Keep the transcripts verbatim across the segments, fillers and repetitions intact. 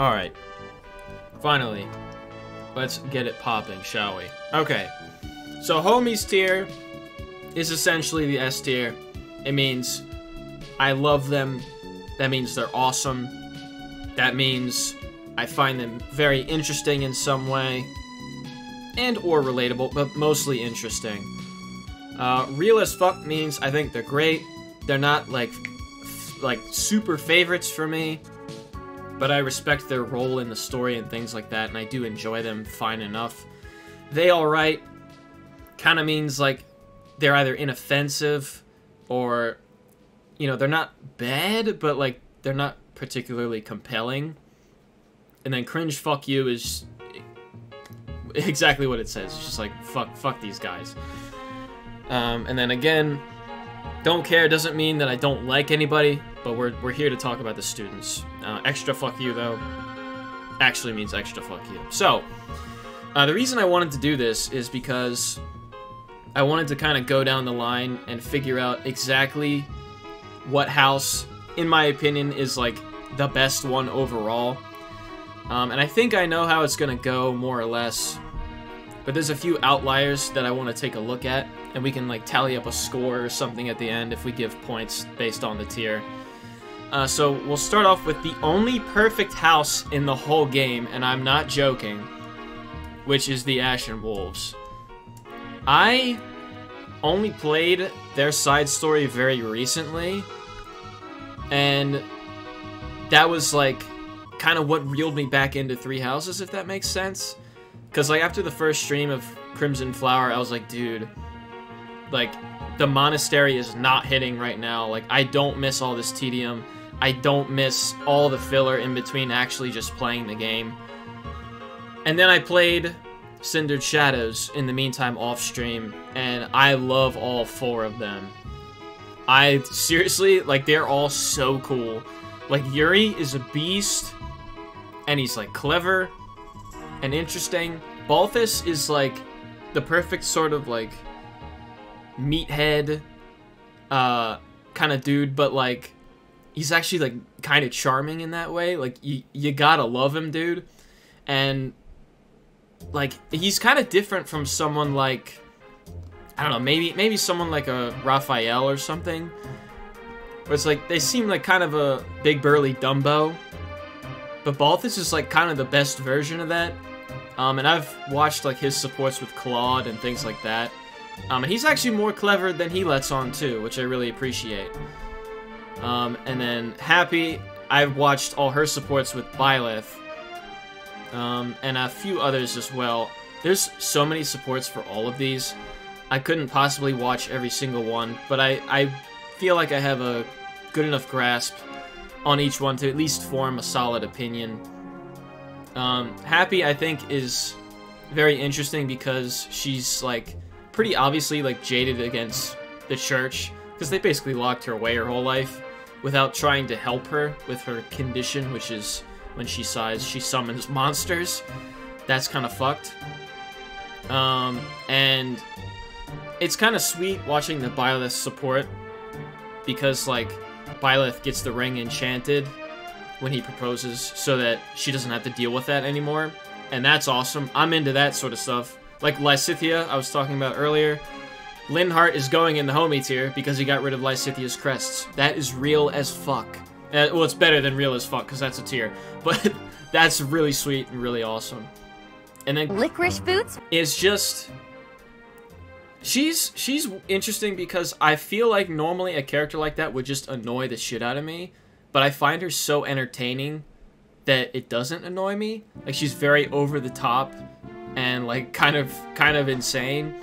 Alright. Finally. Let's get it popping, shall we? Okay. So, homies tier is essentially the S tier. It means I love them. That means they're awesome. That means I find them very interesting in some way. And or relatable, but mostly interesting. Uh, real as fuck means I think they're great. They're not, like, like super favorites for me. But I respect their role in the story and things like that, and I do enjoy them fine enough. They alright kind of means, like, they're either inoffensive or, you know, they're not bad, but, like, they're not particularly compelling. And then cringe fuck you is exactly what it says. It's just like, fuck, fuck these guys. Um, and then again, don't care doesn't mean that I don't like anybody, but we're, we're here to talk about the students. Uh, extra fuck you, though, actually means extra fuck you. So, uh, the reason I wanted to do this is because I wanted to kind of go down the line and figure out exactly what house, in my opinion, is, like, the best one overall. Um, and I think I know how it's going to go, more or less. But there's a few outliers that I want to take a look at, and we can, like, tally up a score or something at the end if we give points based on the tier. Uh, so we'll start off with the only perfect house in the whole game, and I'm not joking, which is the Ashen Wolves. I only played their side story very recently, and that was, like, kind of what reeled me back into Three Houses, if that makes sense. Because, like, after the first stream of Crimson Flower, I was like, dude, like, the monastery is not hitting right now. Like, I don't miss all this tedium. I don't miss all the filler in between actually just playing the game. And then I played Cindered Shadows in the meantime off stream, and I love all four of them. I seriously, like, they're all so cool. Like, Yuri is a beast, and he's, like, clever and interesting. Balthus is, like, the perfect sort of, like, meathead uh, kind of dude, but, like, he's actually, like, kind of charming in that way. Like, you, you gotta love him, dude. And, like, he's kind of different from someone like, I don't know, maybe maybe someone like a Raphael or something. Where it's, like, they seem like kind of a big burly Dumbo. But Balthus is, like, kind of the best version of that. Um, and I've watched, like, his supports with Claude and things like that. Um, and he's actually more clever than he lets on, too, which I really appreciate. Um, and then Happy, I've watched all her supports with Byleth. Um, and a few others as well. There's so many supports for all of these. I couldn't possibly watch every single one, but I, I feel like I have a good enough grasp on each one to at least form a solid opinion. Um, Happy, I think, is very interesting because she's, like, pretty obviously, like, jaded against the church, because they basically locked her away her whole life without trying to help her with her condition, which is when she sighs, she summons monsters. That's kind of fucked. Um, and it's kind of sweet watching the Byleth support, because, like, Byleth gets the ring enchanted when he proposes so that she doesn't have to deal with that anymore. And that's awesome. I'm into that sort of stuff. Like Lysithea, I was talking about earlier. Linhart is going in the homie tier because he got rid of Lysithea's crests. That is real as fuck. Uh, well, it's better than real as fuck because that's a tier. But that's really sweet and really awesome. And then Licorice Boots is just, She's she's interesting because I feel like normally a character like that would just annoy the shit out of me, but I find her so entertaining that it doesn't annoy me. Like, she's very over the top and, like, kind of kind of insane.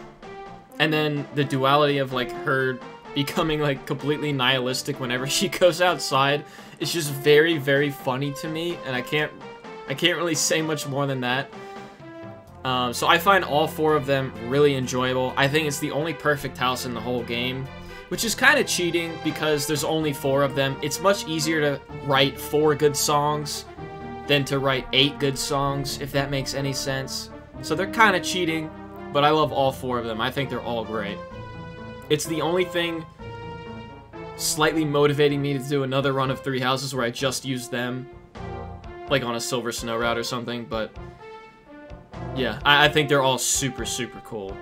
And then the duality of, like, her becoming, like, completely nihilistic whenever she goes outside is just very, very funny to me, and I can't I can't really say much more than that. Um, so I find all four of them really enjoyable. I think it's the only perfect house in the whole game, which is kind of cheating because there's only four of them. It's much easier to write four good songs than to write eight good songs, if that makes any sense. So they're kind of cheating, but I love all four of them. I think they're all great. It's the only thing slightly motivating me to do another run of Three Houses where I just use them. like on a Silver Snow route or something, but yeah, I, I think they're all super, super cool.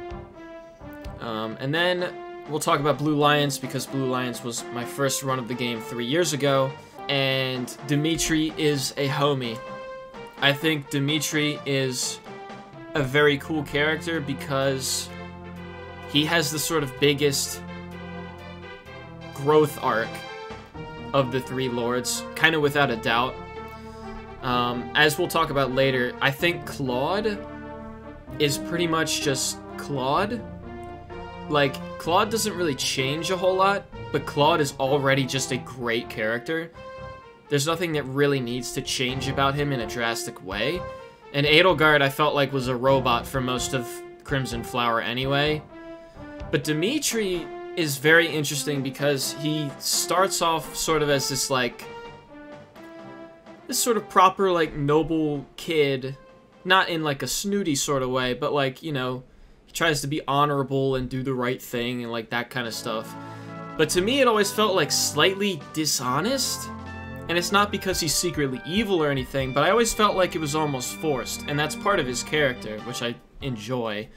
Um, and then we'll talk about Blue Lions, because Blue Lions was my first run of the game three years ago, and Dimitri is a homie. I think Dimitri is a very cool character because he has the sort of biggest growth arc of the three lords, kind of without a doubt. Um, as we'll talk about later, I think Claude is pretty much just Claude. Like, Claude doesn't really change a whole lot, but Claude is already just a great character. There's nothing that really needs to change about him in a drastic way. And Edelgard, I felt like, was a robot for most of Crimson Flower anyway. But Dimitri is very interesting because he starts off sort of as this, like, this sort of proper, like, noble kid. Not in, like, a snooty sort of way, but, like, you know, he tries to be honorable and do the right thing and, like, that kind of stuff. But to me, it always felt, like, slightly dishonest. And it's not because he's secretly evil or anything, but I always felt like it was almost forced, and that's part of his character, which I enjoy.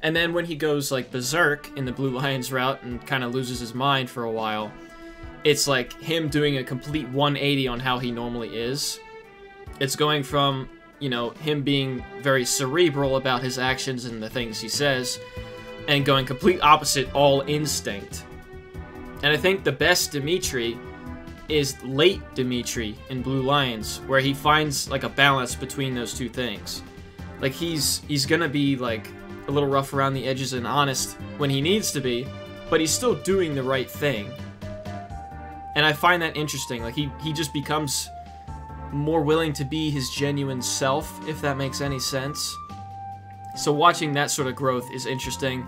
And then when he goes, like, berserk in the Blue Lions route and kind of loses his mind for a while, it's like him doing a complete one eighty on how he normally is. It's going from, you know, him being very cerebral about his actions and the things he says, and going complete opposite, all instinct. And I think the best Dimitri is late Dimitri in Blue Lions, where he finds, like, a balance between those two things. Like, he's he's gonna be, like, a little rough around the edges and honest when he needs to be, but he's still doing the right thing. And I find that interesting. Like, he, he just becomes more willing to be his genuine self, if that makes any sense. So watching that sort of growth is interesting.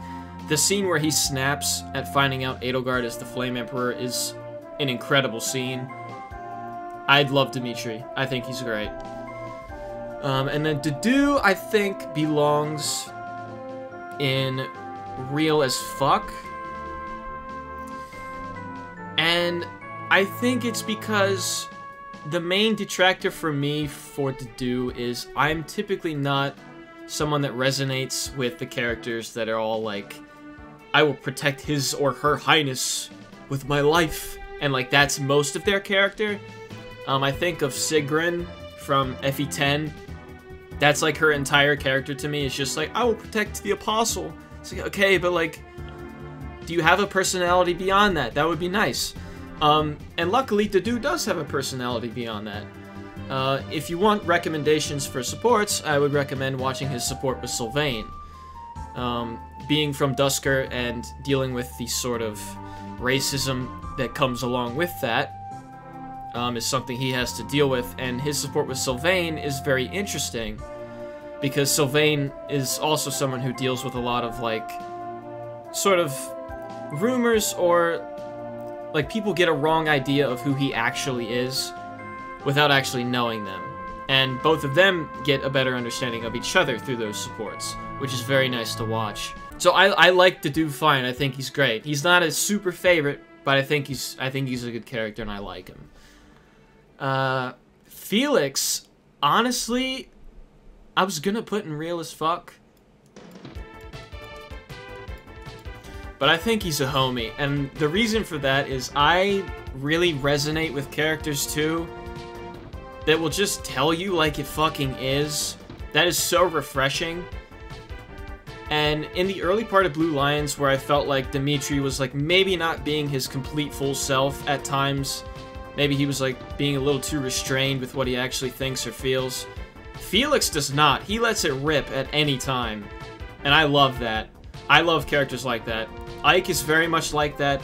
The scene where he snaps at finding out Edelgard is the Flame Emperor is an incredible scene. I'd love Dimitri. I think he's great. Um, and then Dedue, I think, belongs in Real as Fuck. And I think it's because the main detractor for me for Dedue is I'm typically not someone that resonates with the characters that are all like, I will protect his or her highness with my life. And, like, that's most of their character. Um, I think of Sigrun from F E ten. That's, like, her entire character to me. It's just like, I will protect the Apostle. It's like, okay, but, like, do you have a personality beyond that? That would be nice. Um, and luckily, Dedue does have a personality beyond that. Uh, if you want recommendations for supports, I would recommend watching his support with Sylvain. Um, being from Dusker and dealing with the sort of racism that comes along with that um, is something he has to deal with, and his support with Sylvain is very interesting because Sylvain is also someone who deals with a lot of, like, sort of rumors, or, like, people get a wrong idea of who he actually is without actually knowing them, and both of them get a better understanding of each other through those supports, which is very nice to watch. So I, I like Dedue fine. I think he's great. He's not a super favorite, but I think he's I think he's a good character, and I like him. Uh, Felix, honestly, I was gonna put in Real as Fuck, but I think he's a homie, and the reason for that is I really resonate with characters too that will just tell you like it fucking is. That is so refreshing. And in the early part of Blue Lions, where I felt like Dimitri was, like, maybe not being his complete full self at times, maybe he was, like, being a little too restrained with what he actually thinks or feels, Felix does not. He lets it rip at any time. And I love that. I love characters like that. Ike is very much like that.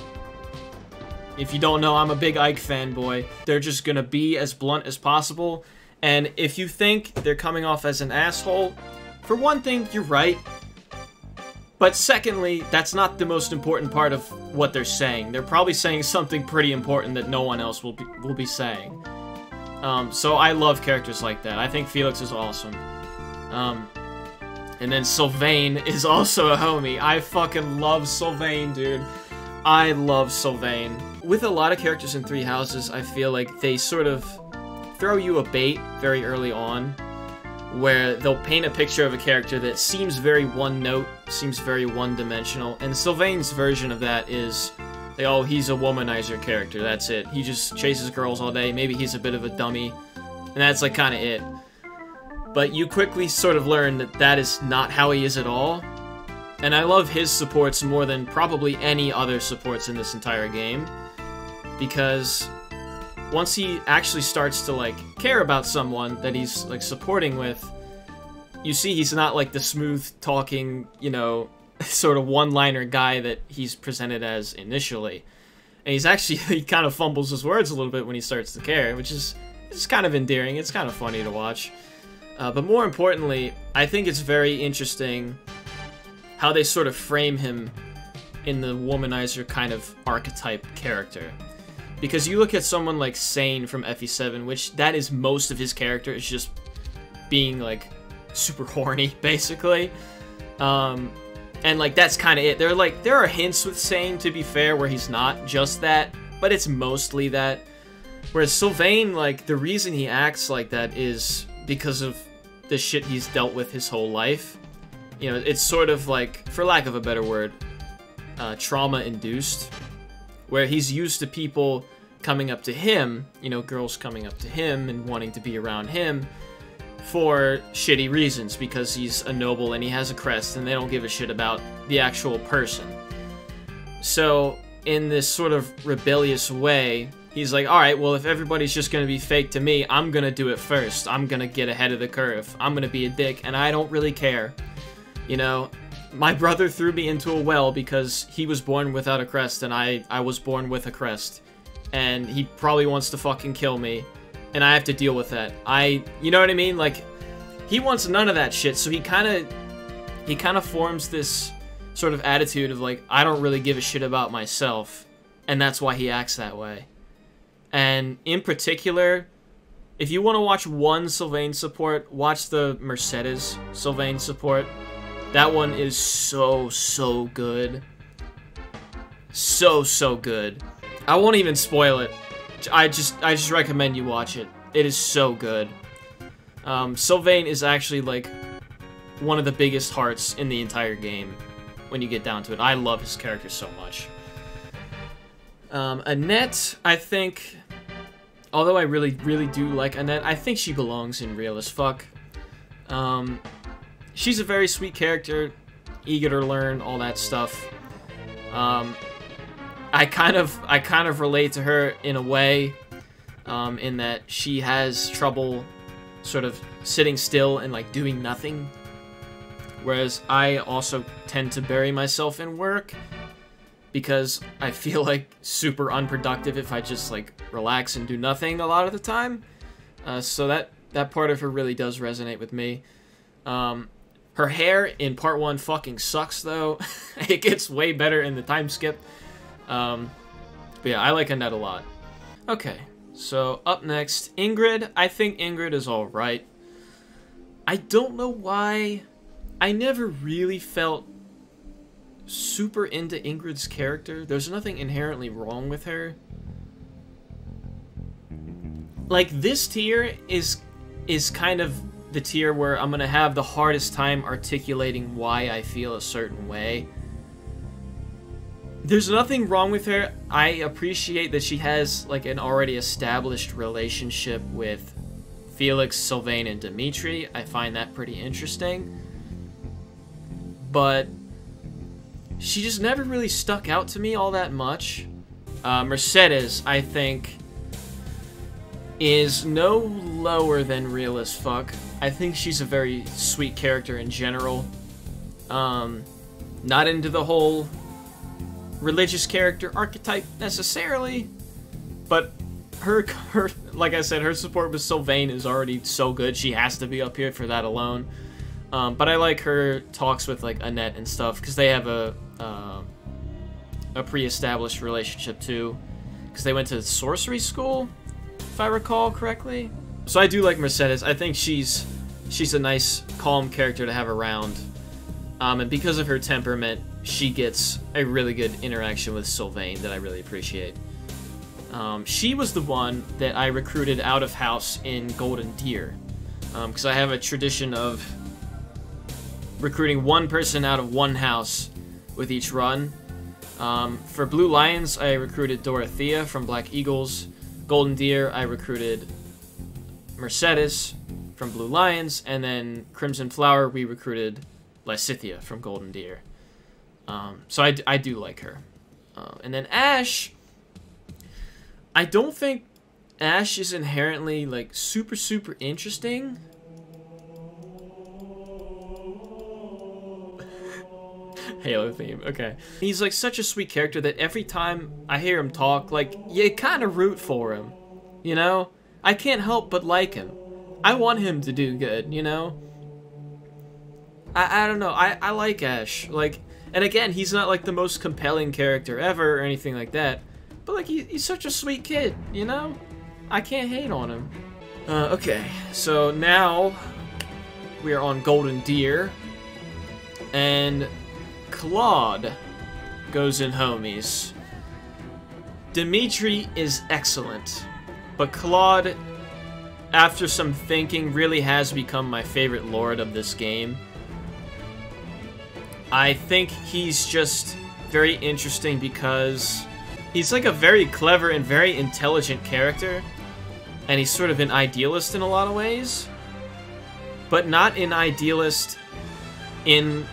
If you don't know, I'm a big Ike fanboy. They're just gonna be as blunt as possible. And if you think they're coming off as an asshole, for one thing, you're right. But secondly, that's not the most important part of what they're saying. They're probably saying something pretty important that no one else will be, will be saying. Um, so I love characters like that. I think Felix is awesome. Um, and then Sylvain is also a homie. I fucking love Sylvain, dude. I love Sylvain. With a lot of characters in Three Houses, I feel like they sort of throw you a bait very early on where they'll paint a picture of a character that seems very one-note, seems very one-dimensional, and Sylvain's version of that is, they, oh, he's a womanizer character, that's it. He just chases girls all day, maybe he's a bit of a dummy, and that's like kind of it. But you quickly sort of learn that that is not how he is at all, and I love his supports more than probably any other supports in this entire game, because once he actually starts to, like, care about someone that he's, like, supporting with, you see he's not, like, the smooth-talking, you know, sort of one-liner guy that he's presented as initially. And he's actually, he kind of fumbles his words a little bit when he starts to care, which is it's kind of endearing, it's kind of funny to watch. Uh, but more importantly, I think it's very interesting how they sort of frame him in the womanizer kind of archetype character. Because you look at someone like Sane from F E seven, which that is most of his character, is just being, like, super horny, basically. Um, and, like, that's kind of it. There are, like, there are hints with Sane, to be fair, where he's not just that, but it's mostly that. Whereas Sylvain, like, the reason he acts like that is because of the shit he's dealt with his whole life. You know, it's sort of, like, for lack of a better word, uh, trauma-induced. Where he's used to people coming up to him, you know, girls coming up to him and wanting to be around him for shitty reasons, because he's a noble and he has a crest and they don't give a shit about the actual person. So, in this sort of rebellious way, he's like, alright, well, if everybody's just gonna be fake to me, I'm gonna do it first. I'm gonna get ahead of the curve. I'm gonna be a dick, and I don't really care. You know? My brother threw me into a well because he was born without a crest and I, I was born with a crest. And he probably wants to fucking kill me. And I have to deal with that. I, you know what I mean? Like, he wants none of that shit. So he kind of, he kind of forms this sort of attitude of like, I don't really give a shit about myself. And that's why he acts that way. And in particular, if you want to watch one Sylvain support, watch the Mercedes Sylvain support. That one is so, so good. So, so good. I won't even spoil it. I just I just recommend you watch it. It is so good. Um, Sylvain is actually, like, one of the biggest hearts in the entire game when you get down to it. I love his character so much. Um, Annette, I think, although I really, really do like Annette, I think she belongs in Real as Fuck. Um... She's a very sweet character, eager to learn, all that stuff. Um, I kind of, I kind of relate to her in a way, um, in that she has trouble, sort of sitting still and like doing nothing. Whereas I also tend to bury myself in work because I feel like super unproductive if I just like relax and do nothing a lot of the time. Uh, so that that part of her really does resonate with me. Um, Her hair in part one fucking sucks, though. It gets way better in the time skip. Um, but yeah, I like Annette a lot. Okay, so up next, Ingrid. I think Ingrid is alright. I don't know why. I never really felt super into Ingrid's character. There's nothing inherently wrong with her. Like, this tier is, is kind of the tier where I'm gonna have the hardest time articulating why I feel a certain way. There's nothing wrong with her. I appreciate that she has like an already established relationship with Felix, Sylvain, and Dimitri. I find that pretty interesting. But she just never really stuck out to me all that much. Uh, Mercedes, I think, is no lower than Real as Fuck. I think she's a very sweet character in general. Um, not into the whole religious character archetype necessarily, but her, her, like I said, her support with Sylvain is already so good. She has to be up here for that alone. Um, but I like her talks with like Annette and stuff because they have a uh, a pre-established relationship too, because they went to sorcery school, if I recall correctly. So I do like Mercedes. I think she's she's a nice, calm character to have around. Um, and because of her temperament, she gets a really good interaction with Sylvain that I really appreciate. Um, she was the one that I recruited out of house in Golden Deer, because um, I have a tradition of recruiting one person out of one house with each run. Um, for Blue Lions, I recruited Dorothea from Black Eagles. Golden Deer, I recruited Mercedes from Blue Lions, and then Crimson Flower, we recruited Lysithea from Golden Deer. Um, so I, I do like her. Uh, and then Ashe, I don't think Ashe is inherently, like, super, super interesting. Halo theme, okay. He's, like, such a sweet character that every time I hear him talk, like, you kind of root for him, you know? I can't help but like him. I want him to do good, you know? I, I don't know, I, I like Ashe. Like, and again, he's not, like, the most compelling character ever or anything like that. But, like, he, he's such a sweet kid, you know? I can't hate on him. Uh, okay, so now we are on Golden Deer. And Claude goes in homies. Dimitri is excellent. But Claude, after some thinking, really has become my favorite lord of this game. I think he's just very interesting because he's like a very clever and very intelligent character, and he's sort of an idealist in a lot of ways, but not an idealist in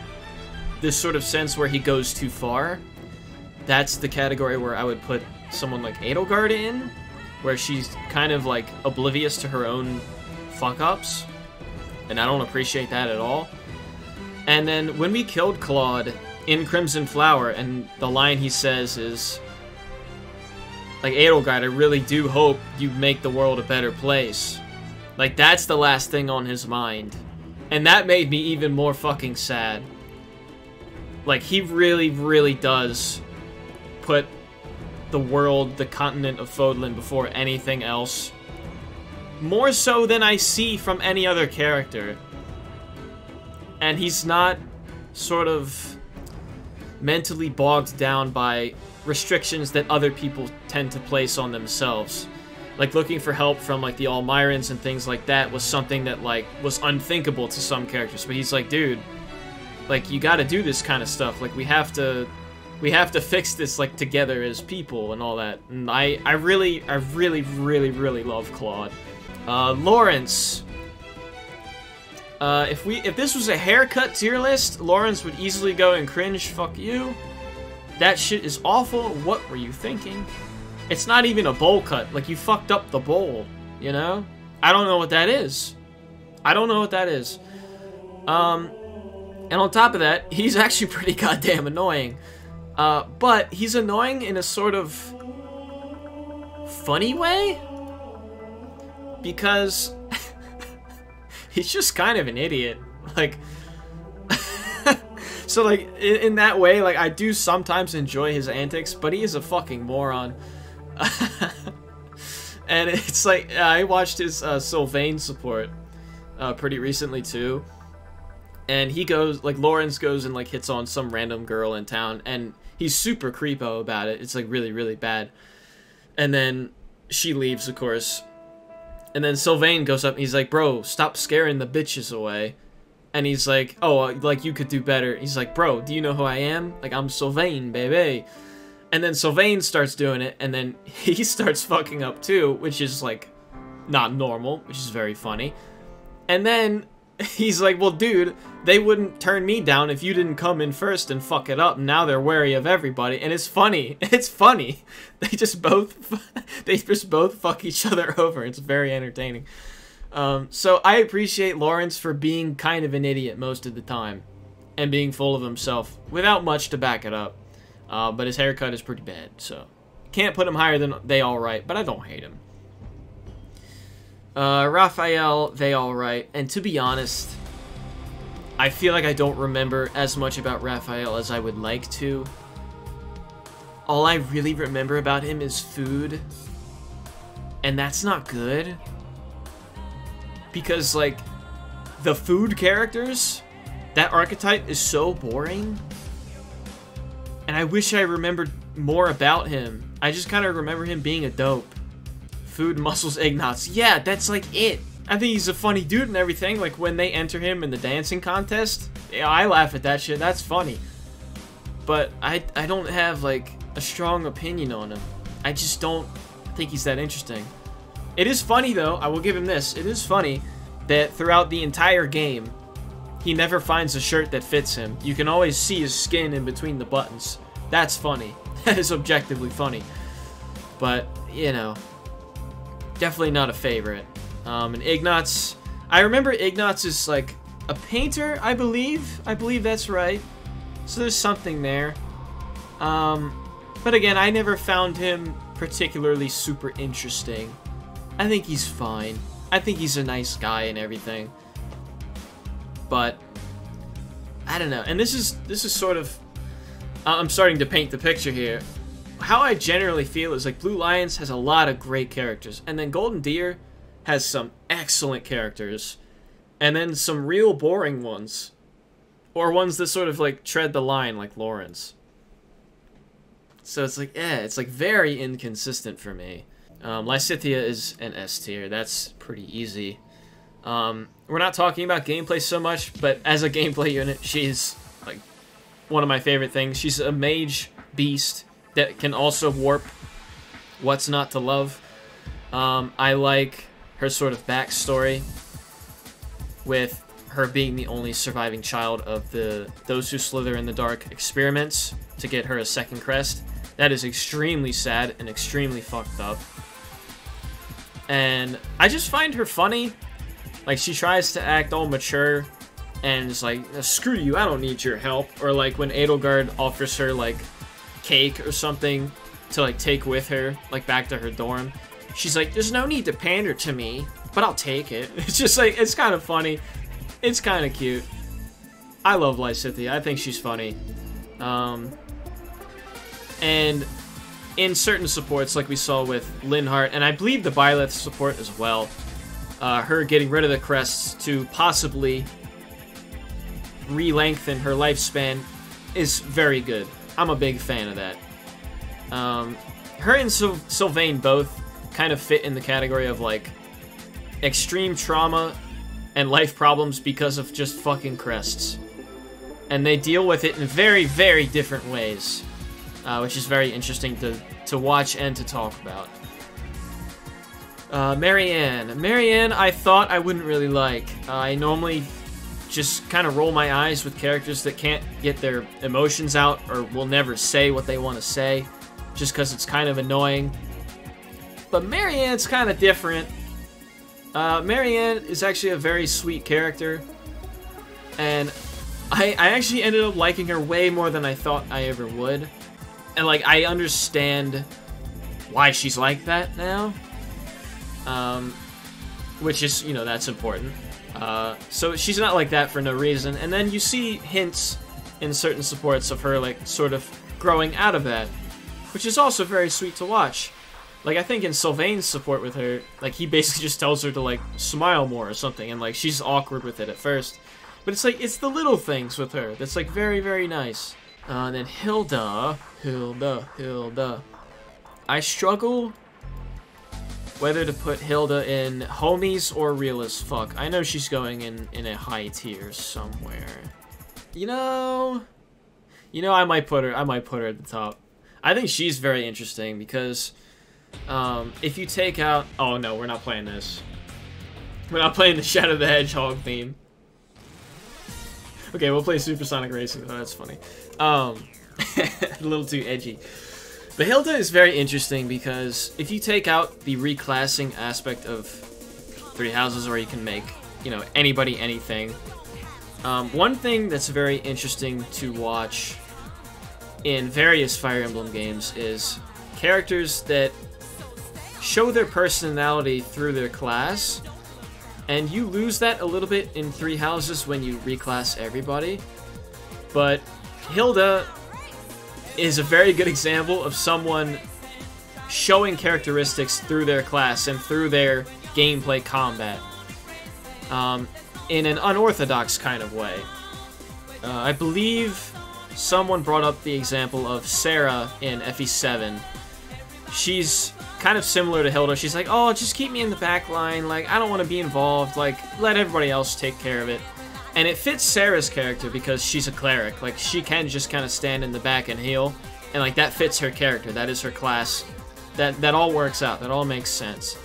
this sort of sense where he goes too far. That's the category where I would put someone like Edelgard in, where she's kind of like oblivious to her own fuck-ups, and I don't appreciate that at all. And then when we killed Claude in Crimson Flower, and the line he says is, like, Edelgard, I really do hope you make the world a better place. Like, that's the last thing on his mind. And that made me even more fucking sad. Like, he really, really does put the world, the continent of Fodlan before anything else. More so than I see from any other character. And he's not sort of mentally bogged down by restrictions that other people tend to place on themselves. Like, looking for help from, like, the Almyrans and things like that was something that, like, was unthinkable to some characters. But he's like, dude, like, you gotta do this kind of stuff. Like, we have to, we have to fix this, like, together as people and all that. And I, I really, I really, really, really love Claude. Uh, Lawrence. Uh, if we, if this was a haircut tier list, Lawrence would easily go and cringe, fuck you. That shit is awful, what were you thinking? It's not even a bowl cut, like, you fucked up the bowl, you know? I don't know what that is. I don't know what that is. Um, and on top of that, he's actually pretty goddamn annoying. Uh, but he's annoying in a sort of funny way? Because he's just kind of an idiot, like, so, like, in, in that way, like, I do sometimes enjoy his antics, but he is a fucking moron. And it's like, I watched his uh, Sylvain support uh, pretty recently, too, and he goes, like, Lawrence goes and, like, hits on some random girl in town, and he's super creepo about it. It's, like, really, really bad, and then she leaves, of course. And then Sylvain goes up and he's like, bro, stop scaring the bitches away. And he's like, oh, like, you could do better. He's like, bro, do you know who I am? Like, I'm Sylvain, baby. And then Sylvain starts doing it, and then he starts fucking up too, which is, like, not normal, which is very funny. And then he's like, well, dude, they wouldn't turn me down if you didn't come in first and fuck it up. Now they're wary of everybody. And it's funny. It's funny. They just both, they just both fuck each other over. It's very entertaining. Um, so I appreciate Lawrence for being kind of an idiot most of the time and being full of himself without much to back it up. Uh, but his haircut is pretty bad, so can't put him higher than they all right, but I don't hate him. Uh, Raphael, they all right. And to be honest, I feel like I don't remember as much about Raphael as I would like to. All I really remember about him is food, and that's not good. Because, like, the food characters, that archetype is so boring. And I wish I remembered more about him. I just kind of remember him being a dope. Food, muscles, eggnots. Yeah, that's like it. I think he's a funny dude and everything. Like, when they enter him in the dancing contest, yeah, I laugh at that shit. That's funny. But I, I don't have, like, a strong opinion on him. I just don't think he's that interesting. It is funny, though. I will give him this. It is funny that throughout the entire game, he never finds a shirt that fits him. You can always see his skin in between the buttons. That's funny. That is objectively funny. But, you know, definitely not a favorite. Um, and Ignatz, I remember Ignatz is like a painter, I believe. I believe that's right. So there's something there. Um, but again, I never found him particularly super interesting. I think he's fine. I think he's a nice guy and everything. But I don't know. And this is this is sort of, uh, I'm starting to paint the picture here. How I generally feel is like Blue Lions has a lot of great characters, and then Golden Deer has some excellent characters, and then some real boring ones, or ones that sort of like tread the line, like Lawrence. So it's like, eh, it's like very inconsistent for me. Um, Lysithea is an S tier. That's pretty easy. Um, we're not talking about gameplay so much, but as a gameplay unit, she's like one of my favorite things. She's a mage beast that can also warp. What's not to love? Um, I like her sort of backstory with her being the only surviving child of the those who slither in the dark experiments to get her a second crest. That is extremely sad and extremely fucked up. And I just find her funny. Like, she tries to act all mature and is like, screw you, I don't need your help. Or like when Edelgard offers her like cake or something to like take with her, like back to her dorm. She's like, there's no need to pander to me, but I'll take it. It's just like, it's kind of funny. It's kind of cute. I love Lysithea. I think she's funny. Um, and in certain supports, like we saw with Linhart, and I believe the Byleth support as well, uh, her getting rid of the crests to possibly re-lengthen her lifespan is very good. I'm a big fan of that. Um, her and Syl- Sylvain both kind of fit in the category of, like, extreme trauma and life problems because of just fucking crests. And they deal with it in very, very different ways, uh, which is very interesting to, to watch and to talk about. Uh, Marianne. Marianne, I thought I wouldn't really like. Uh, I normally just kind of roll my eyes with characters that can't get their emotions out or will never say what they want to say just because it's kind of annoying. But Marianne's kind of different. Uh, Marianne is actually a very sweet character, and I, I actually ended up liking her way more than I thought I ever would. And, like, I understand why she's like that now, um, which is, you know, that's important. Uh, so she's not like that for no reason. And then you see hints in certain supports of her, like, sort of growing out of that, which is also very sweet to watch. Like, I think in Sylvain's support with her, like, he basically just tells her to, like, smile more or something, and, like, she's awkward with it at first. But it's, like, it's the little things with her that's, like, very, very nice. Uh, and then Hilda, Hilda, Hilda. I struggle whether to put Hilda in homies or real as fuck. I know she's going in, in a high tier somewhere. You know, you know, I might put her, I might put her at the top. I think she's very interesting because, um, if you take out, oh no, we're not playing this. We're not playing the Shadow the Hedgehog theme. Okay, we'll play Supersonic Racing. Oh, that's funny. Um, a little too edgy. But Hilda is very interesting because if you take out the reclassing aspect of Three Houses where you can make, you know, anybody anything, um, one thing that's very interesting to watch in various Fire Emblem games is characters that show their personality through their class, and you lose that a little bit in Three Houses when you reclass everybody. But Hilda is a very good example of someone showing characteristics through their class and through their gameplay combat, um, in an unorthodox kind of way. Uh, I believe someone brought up the example of Sarah in F E seven, she's kind of similar to Hilda. She's like, oh, just keep me in the back line. Like, I don't want to be involved. Like, let everybody else take care of it. And it fits Sarah's character because she's a cleric. Like, she can just kind of stand in the back and heal. And, like, that fits her character. That is her class. That that all works out. That all makes sense.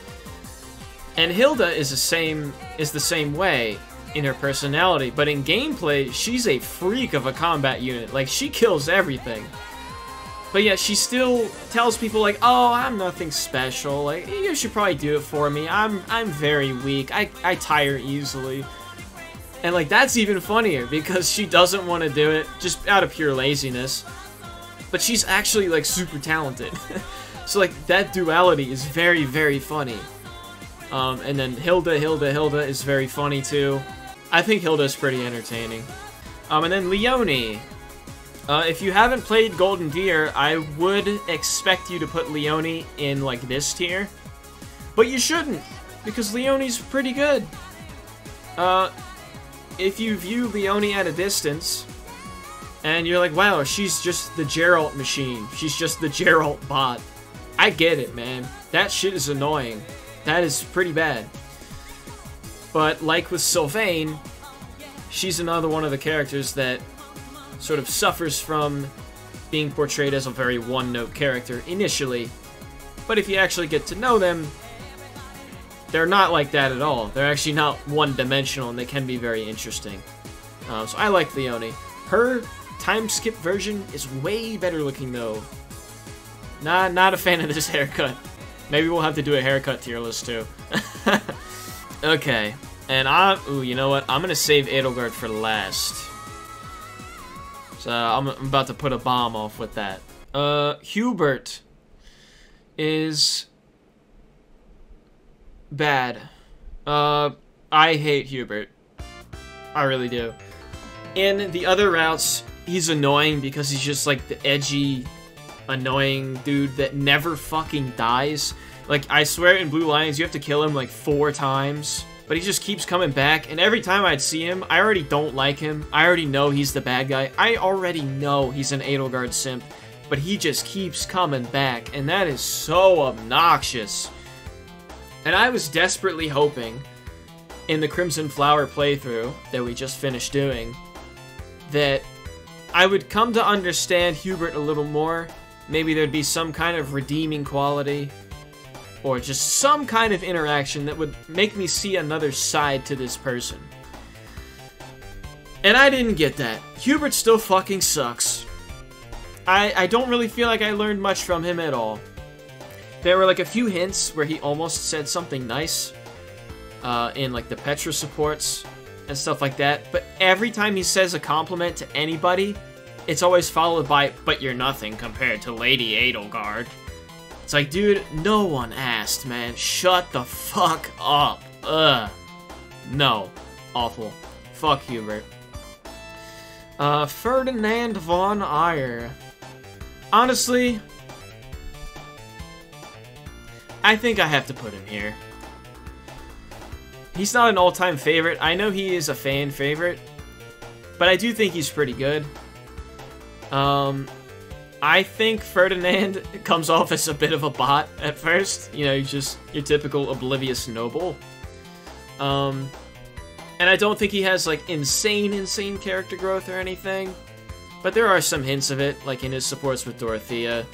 And Hilda is the same is the same way in her personality, but in gameplay, she's a freak of a combat unit. Like, she kills everything. But yet, she still tells people, like, oh, I'm nothing special. Like, you should probably do it for me. I'm I'm very weak. I, I tire easily. And, like, that's even funnier, because she doesn't want to do it just out of pure laziness. But she's actually, like, super talented. So, like, that duality is very, very funny. Um, and then Hilda, Hilda, Hilda is very funny, too. I think Hilda's pretty entertaining. Um, and then Leonie. Uh, if you haven't played Golden Deer, I would expect you to put Leonie in, like, this tier. But you shouldn't, because Leonie's pretty good. Uh, if you view Leonie at a distance, and you're like, wow, she's just the Geralt machine. She's just the Geralt bot. I get it, man. That shit is annoying. That is pretty bad. But, like with Sylvain, she's another one of the characters that sort of suffers from being portrayed as a very one-note character initially. But if you actually get to know them, they're not like that at all. They're actually not one-dimensional, and they can be very interesting. Um, so I like Leonie. Her time skip version is way better looking, though. Nah, not a fan of this haircut. Maybe we'll have to do a haircut tier list, too. Okay. And I... Ooh, you know what? I'm gonna save Edelgard for last. So, I'm, I'm about to put a bomb off with that. Uh, Hubert is... bad. Uh, I hate Hubert. I really do. In the other routes, he's annoying because he's just, like, the edgy... annoying dude that never fucking dies. Like, I swear in Blue Lions, you have to kill him like four times, but he just keeps coming back, and every time I'd see him, I already don't like him. I already know he's the bad guy. I already know he's an Edelgard simp, but he just keeps coming back, and that is so obnoxious. And I was desperately hoping in the Crimson Flower playthrough that we just finished doing that I would come to understand Hubert a little more. Maybe there'd be some kind of redeeming quality, or just some kind of interaction that would make me see another side to this person. And I didn't get that. Hubert still fucking sucks. I, I don't really feel like I learned much from him at all. There were like a few hints where he almost said something nice, uh, in like the Petra supports and stuff like that, but every time he says a compliment to anybody, it's always followed by, but you're nothing compared to Lady Edelgard. It's like, dude, no one asked, man. Shut the fuck up. Ugh. No. Awful. Fuck Hubert. Uh, Ferdinand von Eyre. Honestly, I think I have to put him here. He's not an all-time favorite. I know he is a fan favorite, but I do think he's pretty good. Um, I think Ferdinand comes off as a bit of a bot at first. You know, you're just your typical oblivious noble. Um, and I don't think he has, like, insane, insane character growth or anything. But there are some hints of it, like in his supports with Dorothea.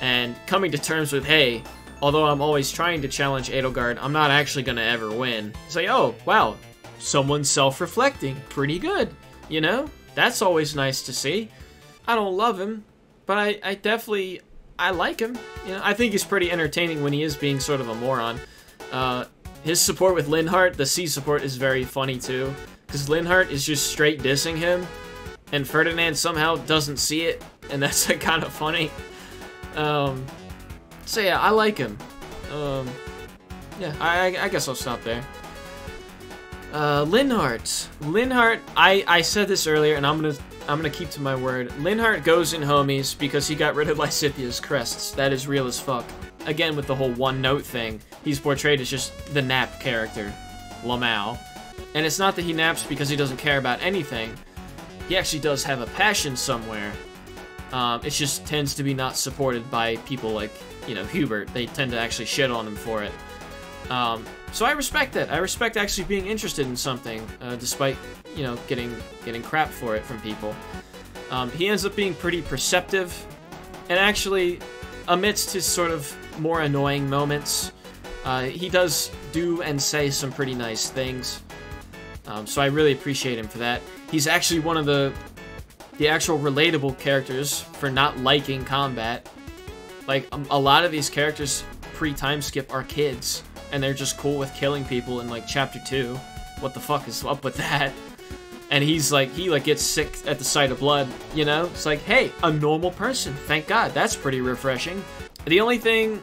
And coming to terms with, hey, although I'm always trying to challenge Edelgard, I'm not actually going to ever win. It's like, oh, wow, someone's self-reflecting. Pretty good, you know? That's always nice to see. I don't love him, but I, I definitely, I like him. You know, I think he's pretty entertaining when he is being sort of a moron. Uh, his support with Linhart, the C support, is very funny too, because Linhart is just straight dissing him, and Ferdinand somehow doesn't see it, and that's like, kind of funny. Um, so yeah, I like him. Um, yeah, I, I guess I'll stop there. Uh, Linhart. Linhart, I, I said this earlier, and I'm going to... I'm gonna keep to my word. Linhart goes in homies because he got rid of Lysithea's crests. That is real as fuck. Again, with the whole one-note thing, he's portrayed as just the nap character, Lamau. And it's not that he naps because he doesn't care about anything. He actually does have a passion somewhere. Um, it just tends to be not supported by people like you know, Hubert, they tend to actually shit on him for it. Um, so I respect that. I respect actually being interested in something, uh, despite, you know, getting getting crap for it from people. Um, he ends up being pretty perceptive, and actually, amidst his sort of more annoying moments, uh, he does do and say some pretty nice things. Um, so I really appreciate him for that. He's actually one of the the actual relatable characters for not liking combat. Like, um, a lot of these characters pre-time skip are kids, and they're just cool with killing people in, like, Chapter two. What the fuck is up with that? And he's like, he, like, gets sick at the sight of blood, you know? It's like, hey, a normal person, thank God, that's pretty refreshing. The only thing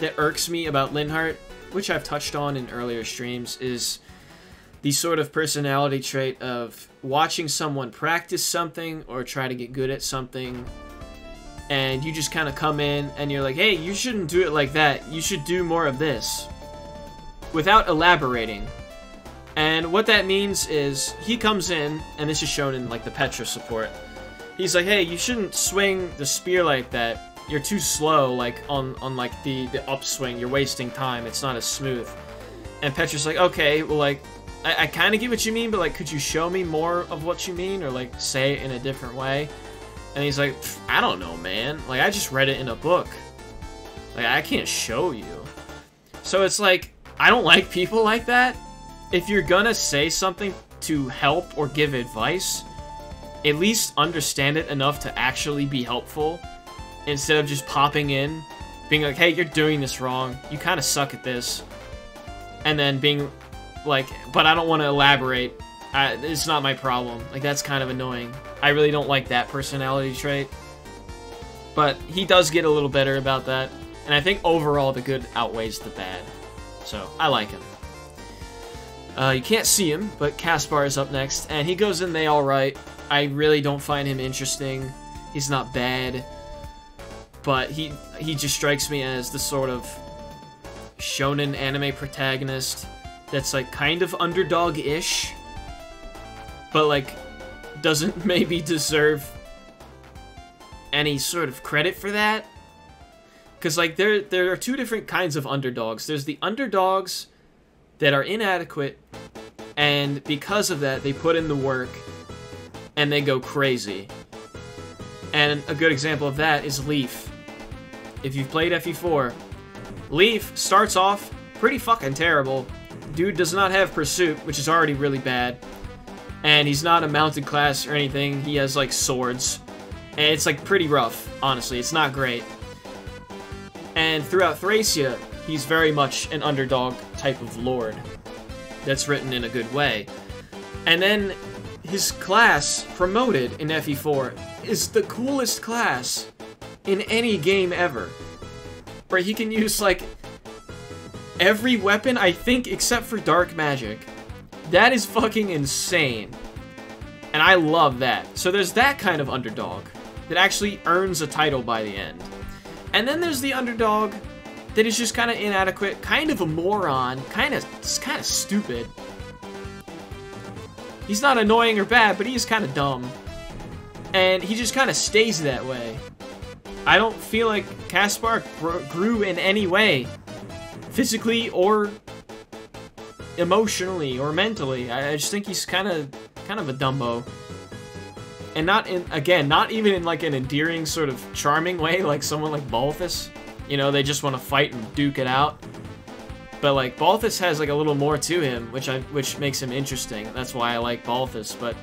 that irks me about Linhart, which I've touched on in earlier streams, is the sort of personality trait of watching someone practice something or try to get good at something, and you just kind of come in and you're like, hey, you shouldn't do it like that, you should do more of this, without elaborating. And what that means is, he comes in, and this is shown in, like, the Petra support. He's like, hey, you shouldn't swing the spear like that. You're too slow, like, on, on like, the, the upswing. You're wasting time. It's not as smooth. And Petra's like, okay, well, like, I, I kind of get what you mean, but, like, could you show me more of what you mean? Or, like, say it in a different way? And he's like, I don't know, man. Like, I just read it in a book. Like, I can't show you. So it's like, I don't like people like that. If you're gonna say something to help or give advice, at least understand it enough to actually be helpful, instead of just popping in, being like, hey, you're doing this wrong, you kind of suck at this, and then being like, but I don't want to elaborate, I, it's not my problem. Like, that's kind of annoying. I really don't like that personality trait, but he does get a little better about that, and I think overall the good outweighs the bad, so I like him. Uh, you can't see him, but Caspar is up next, and he goes in they all right. I really don't find him interesting. He's not bad, but he he just strikes me as the sort of shonen anime protagonist that's, like, kind of underdog-ish, but, like, doesn't maybe deserve any sort of credit for that. Because, like, there there are two different kinds of underdogs. There's the underdogs that are inadequate, and because of that, they put in the work, and they go crazy. And a good example of that is Leaf. If you've played F E four, Leaf starts off pretty fucking terrible. Dude does not have Pursuit, which is already really bad, and he's not a mounted class or anything. He has, like, swords, and it's, like, pretty rough, honestly. It's not great. And throughout Thracia, he's very much an underdog type of lord. That's written in a good way. And then his class, promoted in F E four, is the coolest class in any game ever. Where he can use, like, every weapon, I think, except for dark magic. That is fucking insane. And I love that. So there's that kind of underdog that actually earns a title by the end. And then there's the underdog that is just kind of inadequate, kind of a moron, kind of kind of stupid. He's not annoying or bad, but he is kind of dumb. And he just kind of stays that way. I don't feel like Caspar gr grew in any way, physically or emotionally or mentally. I, I just think he's kind of kind of a dumbo. And not in, again, not even in, like, an endearing sort of charming way, like someone like Balthus. You know, they just want to fight and duke it out. But, like, Balthus has, like, a little more to him, which I which makes him interesting. That's why I like Balthus. But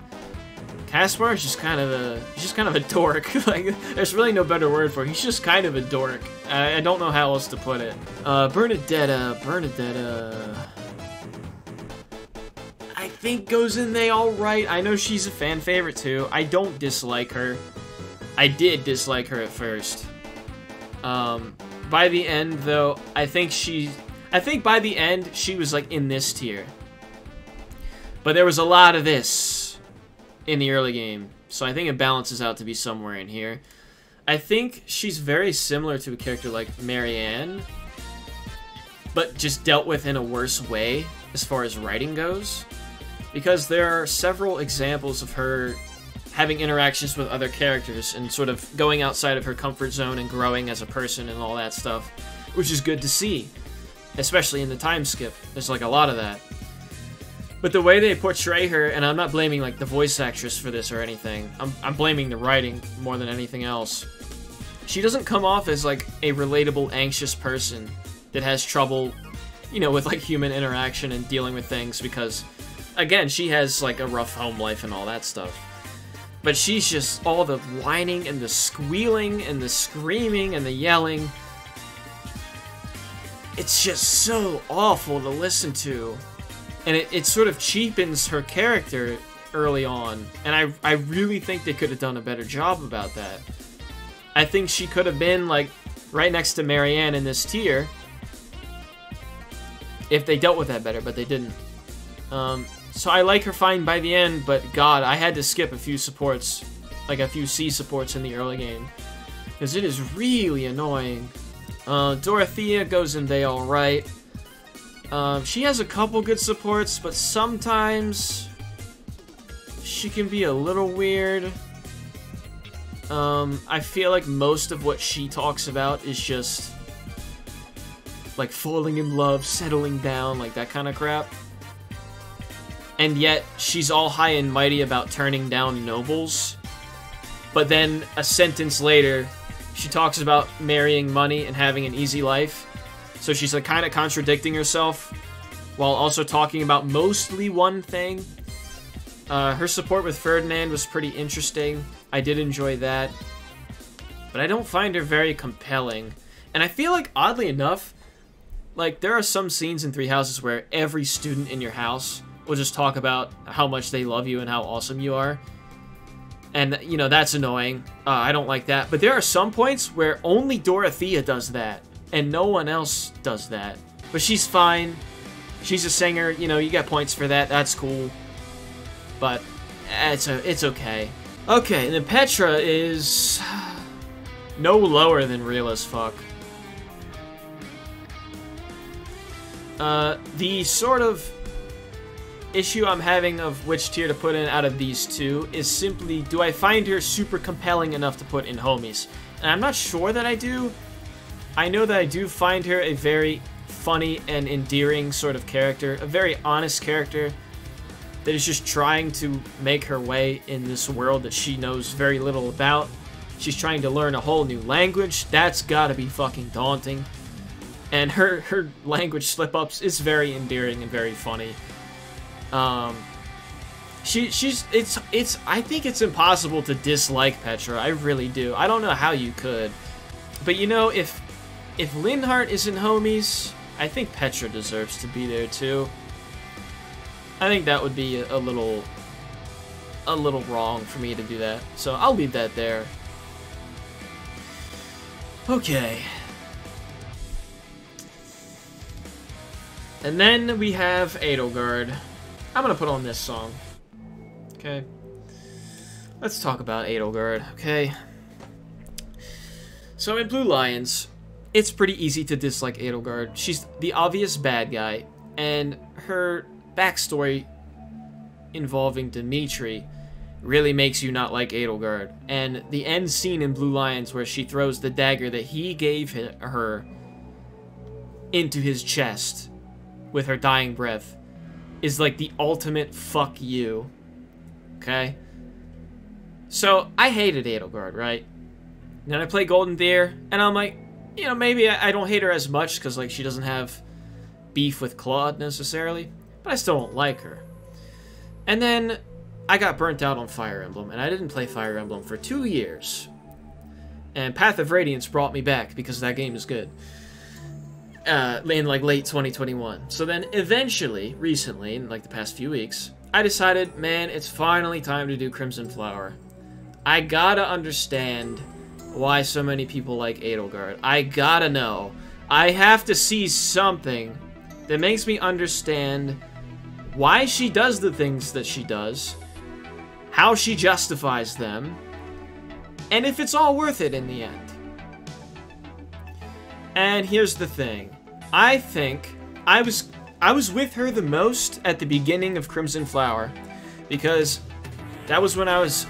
Caspar is just kind of a he's just kind of a dork. Like, there's really no better word for it. He's just kind of a dork. I, I don't know how else to put it. Uh, Bernadetta, Bernadetta, I think goes in they all right. I know she's a fan favorite too. I don't dislike her. I did dislike her at first. Um, by the end, though, I think she, I think by the end, she was, like, in this tier. But there was a lot of this in the early game, so I think it balances out to be somewhere in here. I think she's very similar to a character like Marianne, but just dealt with in a worse way as far as writing goes, because there are several examples of her having interactions with other characters and sort of going outside of her comfort zone and growing as a person and all that stuff, which is good to see, especially in the time skip. There's like a lot of that. But the way they portray her, and I'm not blaming like the voice actress for this or anything, I'm, I'm blaming the writing more than anything else. She doesn't come off as like a relatable, anxious person that has trouble, you know, with like human interaction and dealing with things because, again, she has like a rough home life and all that stuff. But she's just all the whining and the squealing and the screaming and the yelling. It's just so awful to listen to. And it, it sort of cheapens her character early on. And I, I really think they could have done a better job about that. I think she could have been, like, right next to Marianne in this tier. If they dealt with that better, but they didn't. Um, so I like her fine by the end, but God, I had to skip a few supports. Like, a few C supports in the early game. Because it is really annoying. Uh, Dorothea goes in there alright. Um, she has a couple good supports, but sometimes she can be a little weird. Um, I feel like most of what she talks about is just like falling in love, settling down, like that kind of crap. And yet, she's all high and mighty about turning down nobles. But then, a sentence later, she talks about marrying money and having an easy life. So she's like kind of contradicting herself while also talking about mostly one thing. Uh, her support with Ferdinand was pretty interesting. I did enjoy that. But I don't find her very compelling. And I feel like, oddly enough, like there are some scenes in Three Houses where every student in your house will just talk about how much they love you and how awesome you are. And, you know, that's annoying. Uh, I don't like that. But there are some points where only Dorothea does that. And no one else does that. But she's fine. She's a singer. You know, you got points for that. That's cool. But it's a, it's okay. Okay, and then Petra is no lower than real as fuck. Uh, the sort of issue I'm having of which tier to put in out of these two is simply, do I find her super compelling enough to put in homies? And I'm not sure that I do. I know that I do find her a very funny and endearing sort of character, a very honest character that is just trying to make her way in this world that she knows very little about. She's trying to learn a whole new language. That's gotta be fucking daunting. And her, her language slip-ups is very endearing and very funny. Um, she, she's, it's, it's, I think it's impossible to dislike Petra. I really do. I don't know how you could. But you know, if... If Linhart isn't homies, I think Petra deserves to be there too. I think that would be a little, a little wrong for me to do that. So I'll leave that there. Okay. And then we have Edelgard. I'm gonna put on this song. Okay. Let's talk about Edelgard, okay? So in Blue Lions, it's pretty easy to dislike Edelgard. She's the obvious bad guy, and her backstory involving Dimitri really makes you not like Edelgard. And the end scene in Blue Lions where she throws the dagger that he gave her into his chest with her dying breath is like the ultimate fuck you, okay? So I hated Edelgard, right? Then I play Golden Deer, and I'm like, you know, maybe I don't hate her as much because, like, she doesn't have beef with Claude necessarily, but I still don't like her. And then I got burnt out on Fire Emblem, and I didn't play Fire Emblem for two years. And Path of Radiance brought me back because that game is good. Uh, in, like, late twenty twenty-one. So then eventually, recently, in, like, the past few weeks, I decided, man, it's finally time to do Crimson Flower. I gotta understand why so many people like Edelgard. I gotta know. I have to see something that makes me understand why she does the things that she does, how she justifies them, and if it's all worth it in the end. And here's the thing. I think I was I was with her the most at the beginning of Crimson Flower because that was when I was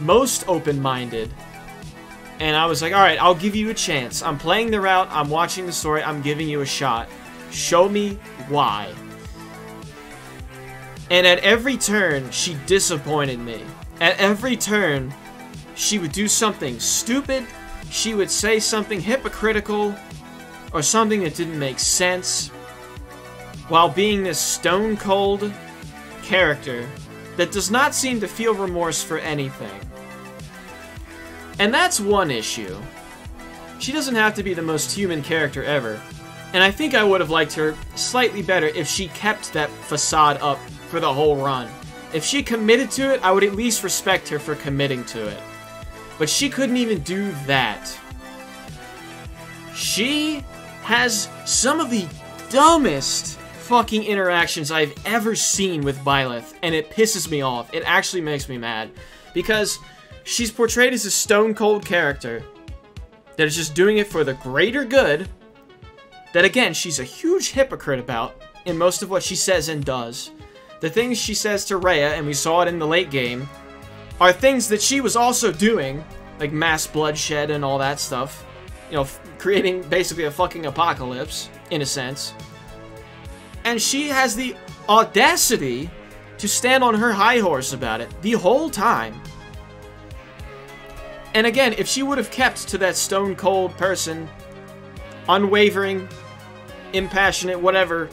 most open-minded. And I was like, all right, I'll give you a chance. I'm playing the route. I'm watching the story. I'm giving you a shot. Show me why. And at every turn, she disappointed me. At every turn, she would do something stupid. She would say something hypocritical or something that didn't make sense while being this stone-cold character that does not seem to feel remorse for anything. And that's one issue. She doesn't have to be the most human character ever. And I think I would have liked her slightly better if she kept that facade up for the whole run. If she committed to it, I would at least respect her for committing to it. But she couldn't even do that. She has some of the dumbest fucking interactions I've ever seen with Byleth, and it pisses me off. It actually makes me mad. Because she's portrayed as a stone-cold character that is just doing it for the greater good, that again, she's a huge hypocrite about in most of what she says and does. The things she says to Rhea, and we saw it in the late game, are things that she was also doing, like mass bloodshed and all that stuff. You know, creating basically a fucking apocalypse, in a sense. And she has the audacity to stand on her high horse about it the whole time. And again, if she would have kept to that stone-cold person, unwavering, impassionate, whatever,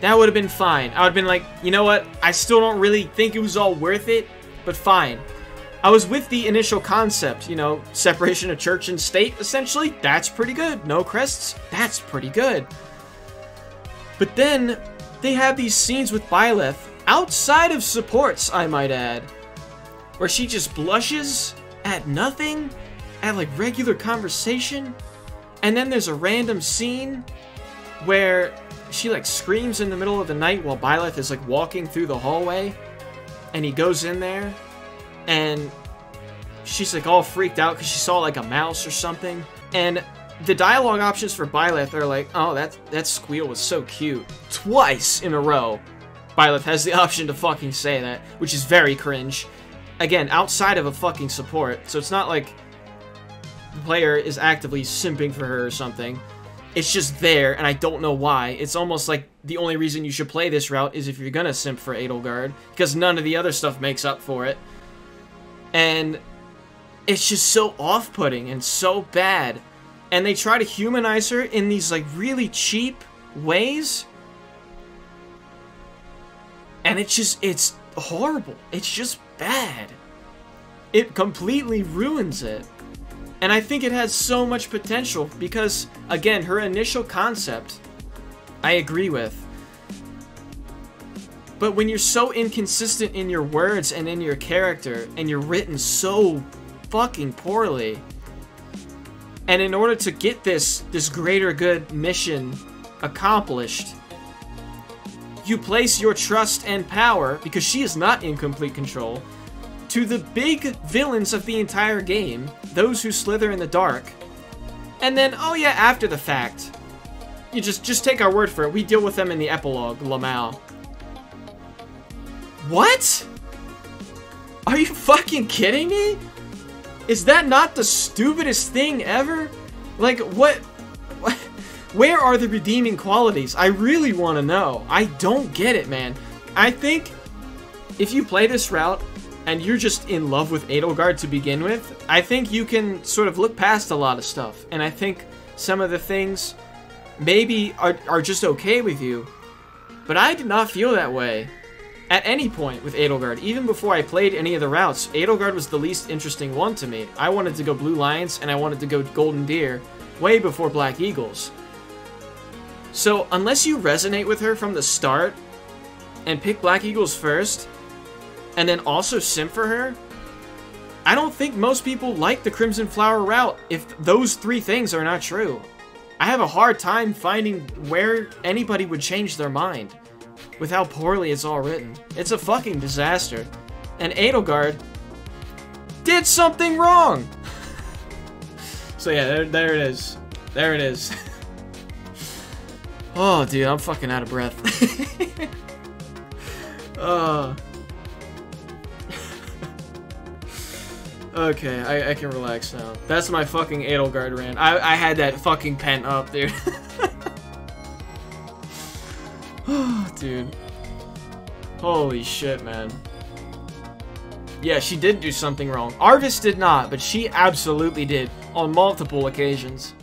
that would have been fine. I would have been like, you know what? I still don't really think it was all worth it, but fine. I was with the initial concept, you know, separation of church and state, essentially. That's pretty good. No crests? That's pretty good. But then they have these scenes with Byleth, outside of supports, I might add, where she just blushes at nothing, at like regular conversation, and then there's a random scene where she like screams in the middle of the night while Byleth is like walking through the hallway, and he goes in there, and she's like all freaked out because she saw like a mouse or something, and the dialogue options for Byleth are like, oh, that, that squeal was so cute. Twice in a row, Byleth has the option to fucking say that, which is very cringe. Again, outside of a fucking support, so it's not like the player is actively simping for her or something. It's just there, and I don't know why. It's almost like the only reason you should play this route is if you're gonna simp for Edelgard, because none of the other stuff makes up for it. And it's just so off-putting and so bad. And they try to humanize her in these, like, really cheap ways. And it's just, it's horrible. It's just bad. It completely ruins it. And I think it has so much potential because, again, her initial concept, I agree with. But when you're so inconsistent in your words and in your character, and you're written so fucking poorly, and in order to get this, this greater good mission accomplished, you place your trust and power, because she is not in complete control, to the big villains of the entire game, those who slither in the dark. And then, oh yeah, after the fact, you just, just take our word for it. We deal with them in the epilogue, Lamau. What? Are you fucking kidding me? Is that not the stupidest thing ever? Like, what? what where are the redeeming qualities? I really want to know. I don't get it, man. I think if you play this route and you're just in love with Edelgard to begin with, I think you can sort of look past a lot of stuff. And I think some of the things maybe are, are just okay with you. But I did not feel that way at any point with Edelgard. Even before I played any of the routes, Edelgard was the least interesting one to me. I wanted to go Blue Lions, and I wanted to go Golden Deer way before Black Eagles. So, unless you resonate with her from the start, and pick Black Eagles first, and then also simp for her, I don't think most people like the Crimson Flower route if those three things are not true. I have a hard time finding where anybody would change their mind with how poorly it's all written. It's a fucking disaster. And Edelgard did something wrong! So yeah, there, there it is. There it is. Oh, dude, I'm fucking out of breath. uh... Okay, I, I can relax now. That's my fucking Edelgard rant. I, I had that fucking pent up, dude. Dude. Holy shit, man. Yeah, she did do something wrong. Arvis did not, but she absolutely did on multiple occasions.